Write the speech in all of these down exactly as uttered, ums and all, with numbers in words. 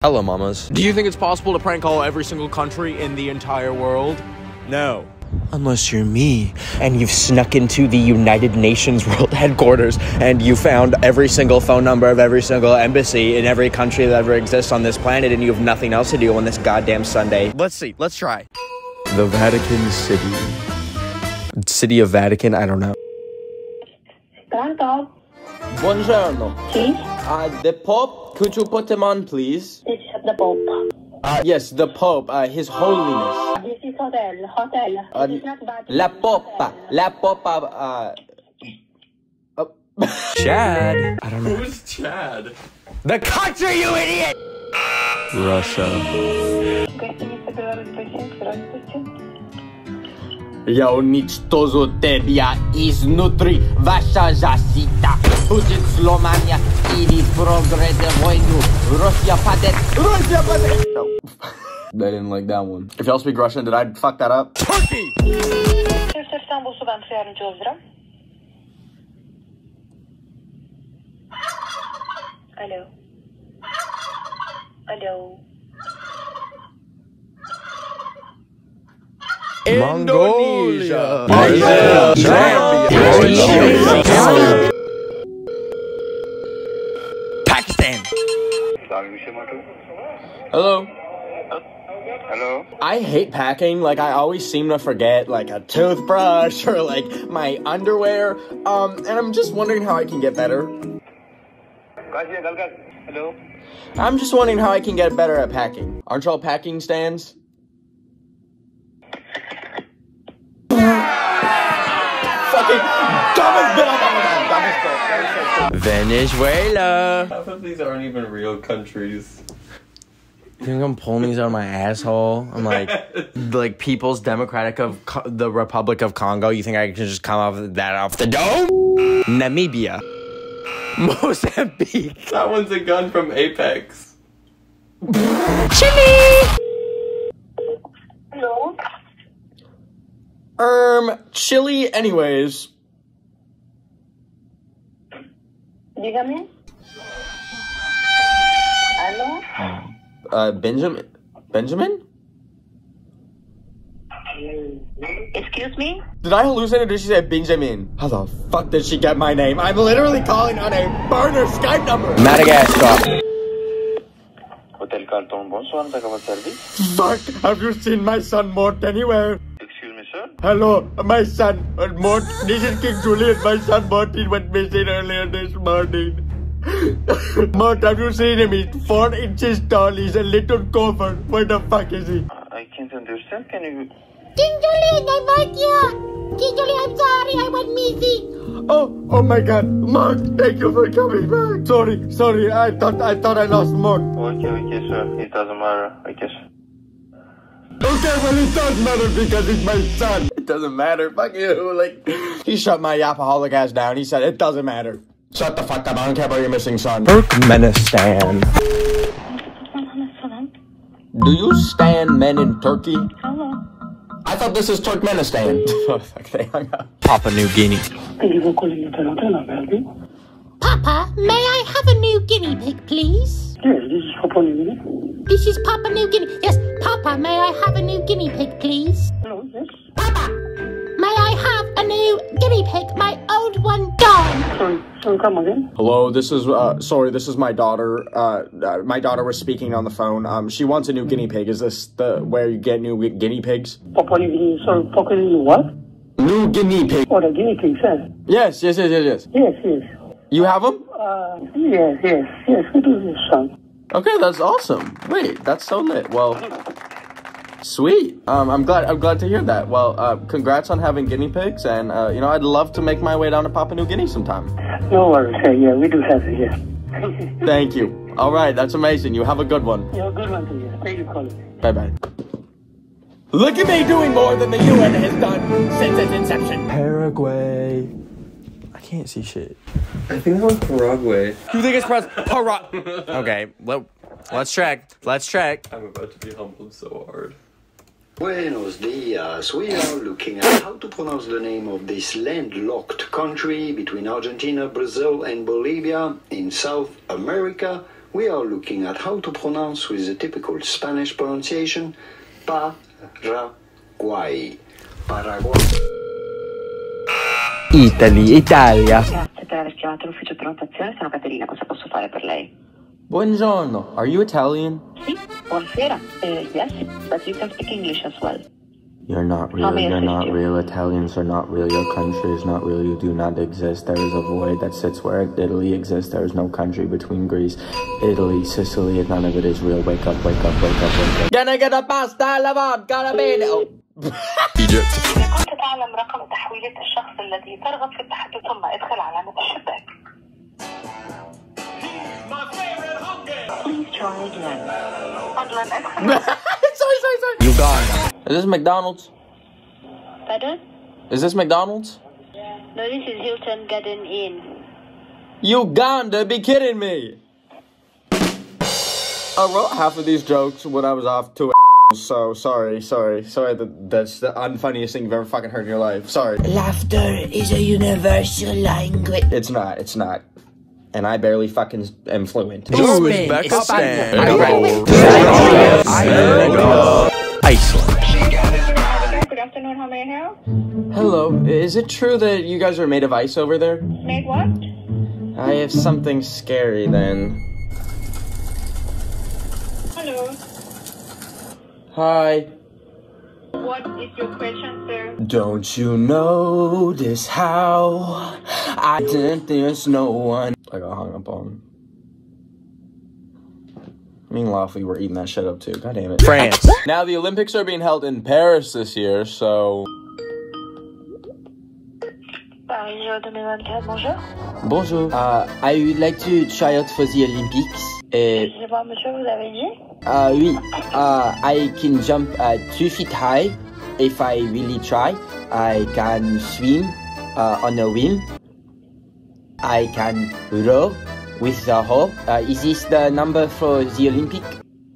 Hello, mamas. Do you think it's possible to prank call every single country in the entire world? No. Unless you're me and you've snuck into the United Nations World Headquarters and you found every single phone number of every single embassy in every country that ever exists on this planet and you have nothing else to do on this goddamn Sunday. Let's see. Let's try. The Vatican City. City of Vatican? I don't know. Pronto. Buongiorno. Sì? Uh, the Pope, could you put him on, please? It's the Pope. Uh, yes, the Pope, uh, His Holiness. This is hotel, hotel. Uh, this is not bad. La Popa, La Popa, uh... uh Chad? I don't know. Who's Chad? The country, you idiot! Russia. Я уничтожу тебя изнутри, ваша защита будет сломана или проиграет войну. Россия падет, Россия падет. They didn't like that one. If y'all speak Russian, did I fuck that up? Turkey! Hello. Hello. Mongolia, Mongolia. Zambia, Pakistan. Hello. Hello. I hate packing. Like, I always seem to forget, like, a toothbrush or, like, my underwear. Um, and I'm just wondering how I can get better. Hello. I'm just wondering how I can get better at packing. Aren't y'all packing stands? Venezuela. Half of these aren't even real countries. You think I'm pulling these out of my asshole? I'm like, like People's Democratic of Co the Republic of Congo. You think I can just come off that off the dome? Namibia, Mozambique. That one's a gun from Apex. Chile. Hello. Um, Chile. Anyways. Dígame. ¿Aló? Uh, Benjamin. Benjamin? Excuse me? Did I hallucinate or did she say Benjamin? How the fuck did she get my name? I'm literally calling on a burner Skype number. Madagascar. Hotel Carlton, bonsoir, how can I serve you? Fuck, have you seen my son Mort anywhere? Hello, my son, uh, Mort, this is King Julian, my son Martin went missing earlier this morning. Mort, have you seen him? He's four inches tall, he's a little covered. Where the fuck is he? Uh, I can't understand, can you... King Julian, I'm right here! King Julian, I'm sorry, I went missing! Oh, oh my god, Mort, thank you for coming back! Sorry, sorry, I thought I thought I lost Mort. Okay, okay, sir, it doesn't matter, I guess. Okay, well, it does matter because it's my son. It doesn't matter. Fuck you. Like, he shut my yapaholic ass down. He said, it doesn't matter. Shut the fuck up. I don't care about your missing son. Turkmenistan. Do you stand men in Turkey? Hello. I thought this is Turkmenistan. Oh, fuck, they hung up. Papua New Guinea. Papa, may I have a New Guinea pig, please? Yes, this is Papua New Guinea. This is Papua New Guinea. Yes, Papa, may I have a new guinea pig, please? Hello, yes. Papa, may I have a new guinea pig? My old one died. Sorry, sorry, come again. Hello, this is, uh, sorry, this is my daughter. Uh, uh, my daughter was speaking on the phone. Um, she wants a new guinea pig. Is this the, where you get new guinea pigs? Papua New Guinea, sorry, Papua New Guinea what? New guinea pig. What, a guinea pig, sir? Yes, yes, yes, yes, yes. Yes, yes. You have them? Uh, yes, yes, yes, we do this, son. Okay, that's awesome. Wait, that's so lit. Well, sweet. Um, I'm glad. I'm glad to hear that. Well, uh, congrats on having guinea pigs, and uh, you know, I'd love to make my way down to Papua New Guinea sometime. No worries. Yeah, we do have it here. Yeah. Thank you. All right, that's amazing. You have a good one. You have a good one too. Yeah. Thank you, Colin. Bye bye. Look at me doing more than the U N has done since its inception. Paraguay. I can't see shit. I think that one's Paraguay. You think it's Paraguay? Okay, let, let's track. Let's track. I'm about to be humbled so hard. Buenos dias. We are looking at how to pronounce the name of this landlocked country between Argentina, Brazil, and Bolivia in South America, we are looking at how to pronounce with the typical Spanish pronunciation Paraguay. Paraguay. Italy, Italia. Grazie per aver chiamato l'ufficio prenotazione, sono Caterina, cosa posso fare per lei? Buongiorno, are you Italian? Sì, buonasera, uh, yes, but you can speak English as well. You're not real, you're not you? real, Italians are not real, your country is not real, you do not exist, there is a void that sits where Italy exists, there is no country between Greece, Italy, Sicily, and none of it is real, wake up, wake up, wake up, wake up. Gonna get a pasta, lavon, gotta be Egypt. إذا كنت تعلم رقم تحويلات الشخص الذي ترغب في التحدث ثم ادخل علامة الشباك. Please try again. فضلا ادخل. Sorry, sorry, sorry. Uganda. Is this McDonald's? Pardon? Is this McDonald's? No, this is Hilton Garden Inn. Uganda, be kidding me! I wrote half of these jokes when I was off to a so sorry, sorry, sorry, that, that's the unfunniest thing you've ever fucking heard in your life, sorry. Laughter is a universal language. It's not, it's not. And I barely fucking am fluent. Uzbekistan. Iceland. Hello, is it true that you guys are made of ice over there? Made what? I have something scary then. Hello. Hi. What is your question, sir? Don't you notice how I didn't there's no one I got hung up on. Me and Laffy were eating that shit up too. God damn it. France. Now the Olympics are being held in Paris this year, so. Bonjour. Bonjour. Uh, I would like to try out for the Olympics. Et. Excusez-moi, monsieur, vous avez dit? Uh, oui. Uh, I can jump uh, two feet high if I really try. I can swim uh, on a wheel. I can row with the hoe. Uh, is this the number for the Olympic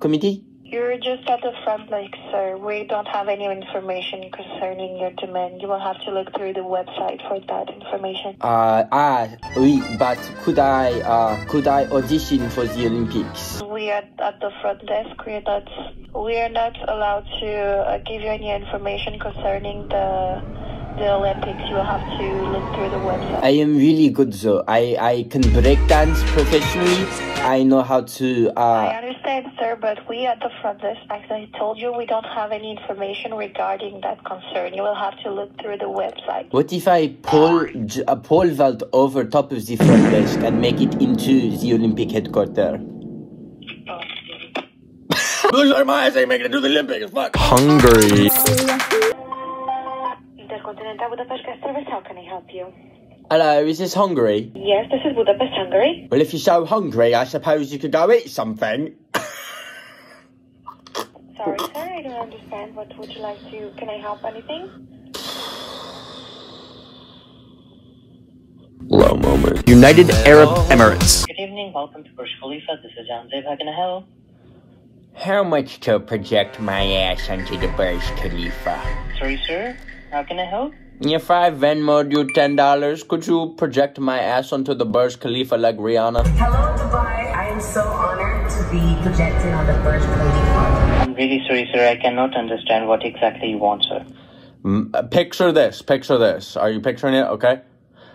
Committee? You're just at the front leg, sir. We don't have any information concerning your demand. You will have to look through the website for that information. Uh, ah, oui, but could I, uh, could I audition for the Olympics? We are at the front desk. We are not, we are not allowed to uh, give you any information concerning the... the Olympics. You will have to look through the website. I am really good though. I, I can break dance professionally. I know how to... Uh... I understand, sir, but we at the front desk, as I told you, we don't have any information regarding that concern. You will have to look through the website. What if I pull a pole vault over top of the front desk and make it into the Olympic headquarters? Oh. Looks like my ass ain't making it to the Olympics, fuck! Hungary. Budapest, Castroves, how can I help you? Hello, is this Hungary? Yes, this is Budapest, Hungary. Well, if you're so hungry, I suppose you could go eat something. Sorry, sir, I don't understand. What would you like to... Can I help anything? Low moment. United Arab Emirates. Good evening, welcome to Burj Khalifa. This is John Dave. How can I help? How much to project my ass onto the Burj Khalifa? Sorry, sir? How can I help? If I Venmo'd you ten dollars, could you project my ass onto the Burj Khalifa like Rihanna? Hello, Dubai. I am so honored to be projected on the Burj Khalifa. I'm really sorry, sir. I cannot understand what exactly you want, sir. Mm, picture this. Picture this. Are you picturing it? Okay.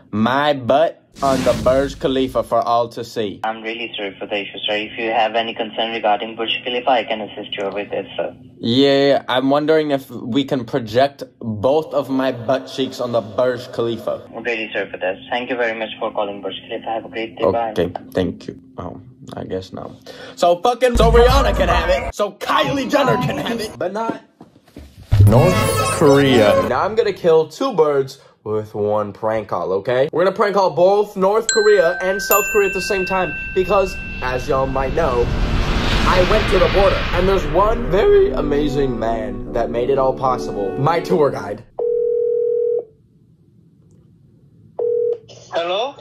My butt on the Burj Khalifa for all to see. I'm really sorry for the issue, sir. If you have any concern regarding Burj Khalifa, I can assist you with it, sir. Yeah, I'm wondering if we can project both of my butt cheeks on the Burj Khalifa. I'm really sorry for this. Thank you very much for calling Burj Khalifa. Have a great day. Okay, bye. Okay, thank you. Oh, I guess no. So fucking so Rihanna can have it. So Kylie Jenner can have it. But not North Korea. Now I'm gonna kill two birds with one prank call, okay? We're gonna prank call both North Korea and South Korea at the same time because, as y'all might know, I went to the border and there's one very amazing man that made it all possible. My tour guide. Hello?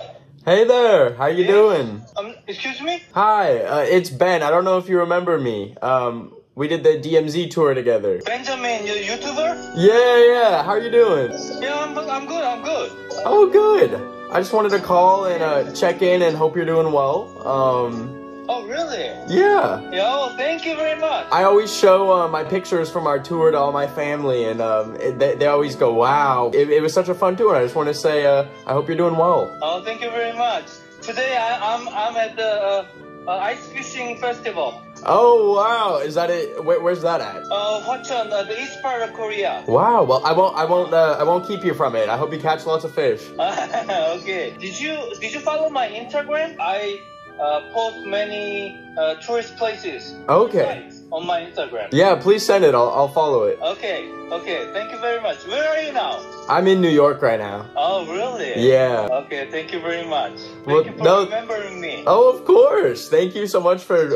Hey there, how you hey. doing? Um, excuse me? Hi, uh, it's Ben. I don't know if you remember me. Um, we did the D M Z tour together. Benjamin, you're a YouTuber? Yeah, yeah, how are you doing? Yeah, I'm, I'm good, I'm good. Oh, good. I just wanted to call and uh, check in and hope you're doing well. Um, Oh, really? Yeah. Yeah, well, thank you very much. I always show uh, my pictures from our tour to all my family, and um, it, they, they always go, wow. It, it was such a fun tour. I just want to say uh, I hope you're doing well. Oh, thank you very much. Today, I, I'm, I'm at the uh, uh, Ice Fishing Festival. Oh, wow. Is that it? Where, where's that at? Uh, Hwachon, uh, the east part of Korea. Wow. Well, I won't, I won't, uh, I won't keep you from it. I hope you catch lots of fish. Okay. Did you, did you follow my Instagram? I... Uh, post many uh, tourist places. Okay. On my Instagram. Yeah, please send it. I'll, I'll follow it. Okay. Okay. Thank you very much. Where are you now? I'm in New York right now. Oh, really? Yeah. Okay. Thank you very much. Thank well, you for no, remembering me. Oh, of course. Thank you so much for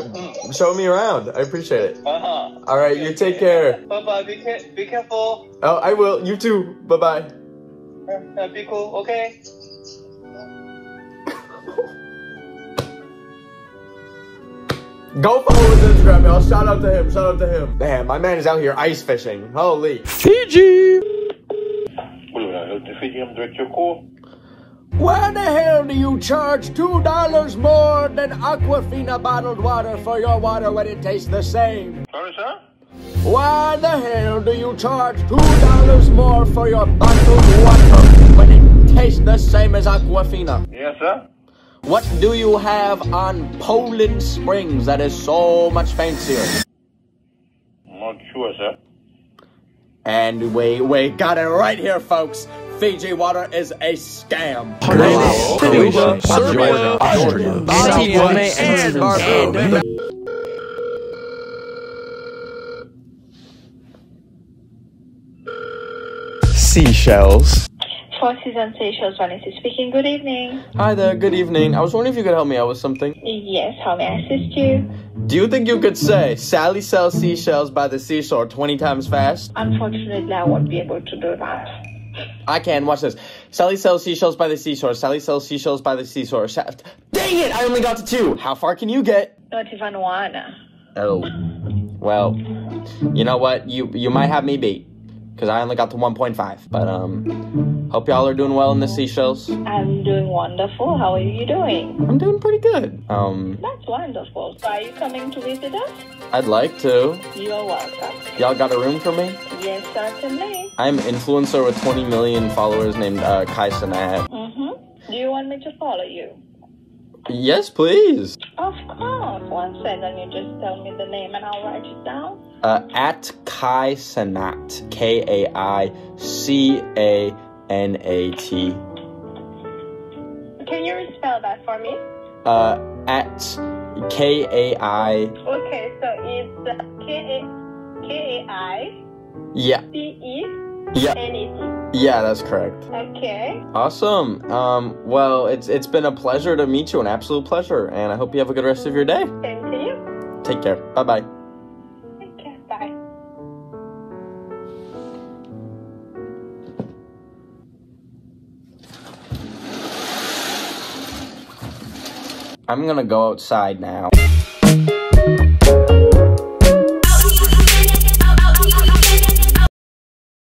showing me around. I appreciate it. Uh-huh. All right. Okay, you take care. Bye-bye. Be, ca be careful. Oh, I will. You too. Bye-bye. Uh, be cool. Okay. Go follow his Instagram, y'all. Shout out to him. Shout out to him. Damn, my man is out here ice fishing. Holy. Fiji! Why the hell do you charge two dollars more than Aquafina bottled water for your water when it tastes the same? Sorry, sir? Why the hell do you charge two dollars more for your bottled water when it tastes the same as Aquafina? Yes, sir? What do you have on Poland Springs that is so much fancier? Not sure, sir. And we, we got it right here, folks. Fiji water is a scam. Croatia, Croatia, Serbia, Austria, Bosnia, and Barbados. Seashells. Foxes and Seychelles, Vanessa speaking. Good evening. Hi there, good evening. I was wondering if you could help me out with something. Yes, how may I assist you? Do you think you could say, Sally sells seashells by the seashore twenty times fast? Unfortunately, I won't be able to do that. I can, watch this. Sally sells seashells by the seashore, Sally sells seashells by the seashore. Sh Dang it, I only got to two. How far can you get? Not even one. Oh, well, you know what? You, you might have me beat. Because I only got to one point five. But, um, hope y'all are doing well in the seashells. I'm doing wonderful. How are you doing? I'm doing pretty good. Um. That's wonderful. So are you coming to visit us? I'd like to. You're welcome. Y'all got a room for me? Yes, certainly. I'm an influencer with twenty million followers named uh, Kai Cenat. Mm-hmm. Do you want me to follow you? Yes, please. Of course. One second, you just tell me the name and I'll write it down. Uh, at Kai Cenat. K A I C A N A T. Can you spell that for me? Uh, at K A I. Okay, so it's K A I. Yeah. C E N A T. Yeah, that's correct. Okay. Awesome. Um, well, it's it's been a pleasure to meet you, an absolute pleasure, and I hope you have a good rest of your day. Same to you. Take care. Bye-bye. Take care. Bye. I'm gonna go outside now.